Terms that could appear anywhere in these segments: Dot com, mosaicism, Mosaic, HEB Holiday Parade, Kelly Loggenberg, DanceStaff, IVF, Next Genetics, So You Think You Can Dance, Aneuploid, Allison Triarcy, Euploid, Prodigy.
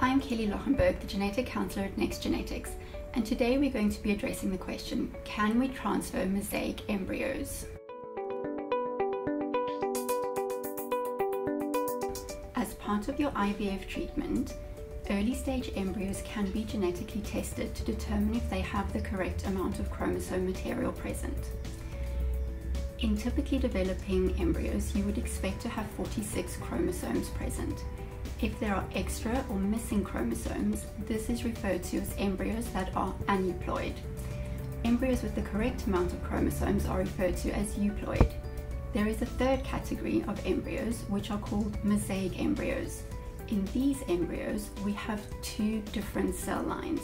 I'm Kelly Loggenberg, the genetic counselor at Next Genetics, and today we're going to be addressing the question, can we transfer mosaic embryos? As part of your IVF treatment, early stage embryos can be genetically tested to determine if they have the correct amount of chromosome material present. In typically developing embryos, you would expect to have 46 chromosomes present. If there are extra or missing chromosomes, this is referred to as embryos that are aneuploid. Embryos with the correct amount of chromosomes are referred to as euploid. There is a third category of embryos which are called mosaic embryos. In these embryos, we have two different cell lines.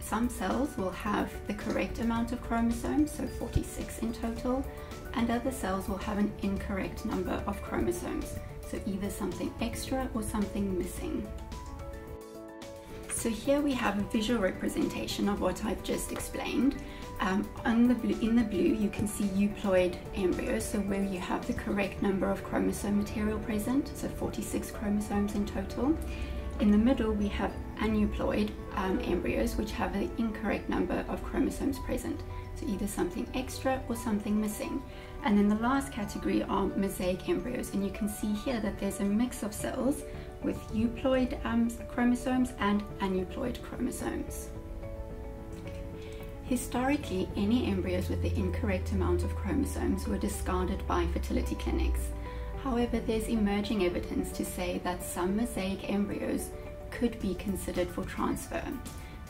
Some cells will have the correct amount of chromosomes, so 46 in total, and other cells will have an incorrect number of chromosomes, so either something extra or something missing. So here we have a visual representation of what I've just explained. In the blue you can see euploid embryos, so where you have the correct number of chromosome material present, so 46 chromosomes in total. In the middle, we have aneuploid embryos, which have the incorrect number of chromosomes present, so either something extra or something missing. And then the last category are mosaic embryos, and you can see here that there's a mix of cells with euploid chromosomes and aneuploid chromosomes. Historically, any embryos with the incorrect amount of chromosomes were discarded by fertility clinics. However, there's emerging evidence to say that some mosaic embryos could be considered for transfer.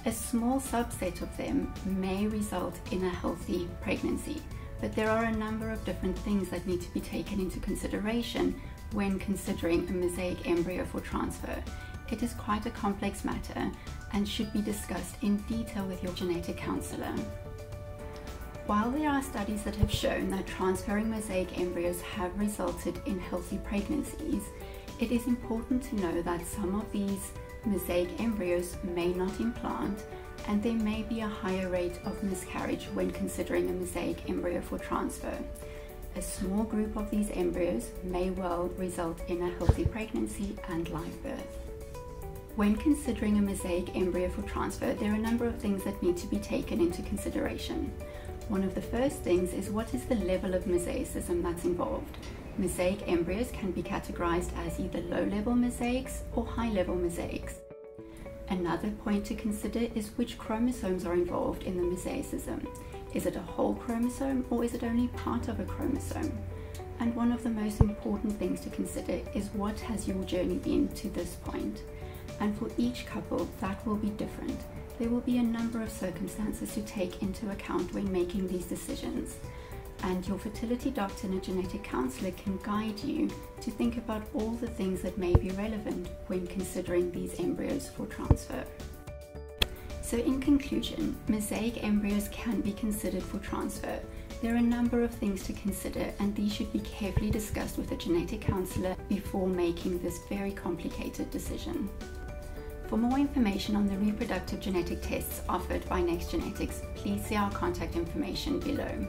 A small subset of them may result in a healthy pregnancy, but there are a number of different things that need to be taken into consideration when considering a mosaic embryo for transfer. It is quite a complex matter and should be discussed in detail with your genetic counselor. While there are studies that have shown that transferring mosaic embryos have resulted in healthy pregnancies, it is important to know that some of these mosaic embryos may not implant, and there may be a higher rate of miscarriage when considering a mosaic embryo for transfer. A small group of these embryos may well result in a healthy pregnancy and live birth. When considering a mosaic embryo for transfer, there are a number of things that need to be taken into consideration. One of the first things is, what is the level of mosaicism that's involved? Mosaic embryos can be categorized as either low-level mosaics or high-level mosaics. Another point to consider is which chromosomes are involved in the mosaicism. Is it a whole chromosome or is it only part of a chromosome? And one of the most important things to consider is, what has your journey been to this point? And for each couple, that will be different. There will be a number of circumstances to take into account when making these decisions, and your fertility doctor and a genetic counselor can guide you to think about all the things that may be relevant when considering these embryos for transfer. So in conclusion, mosaic embryos can be considered for transfer. There are a number of things to consider, and these should be carefully discussed with a genetic counselor before making this very complicated decision. For more information on the reproductive genetic tests offered by Next Genetics, please see our contact information below.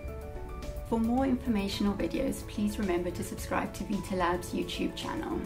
For more informational videos, please remember to subscribe to Vitalab's YouTube channel.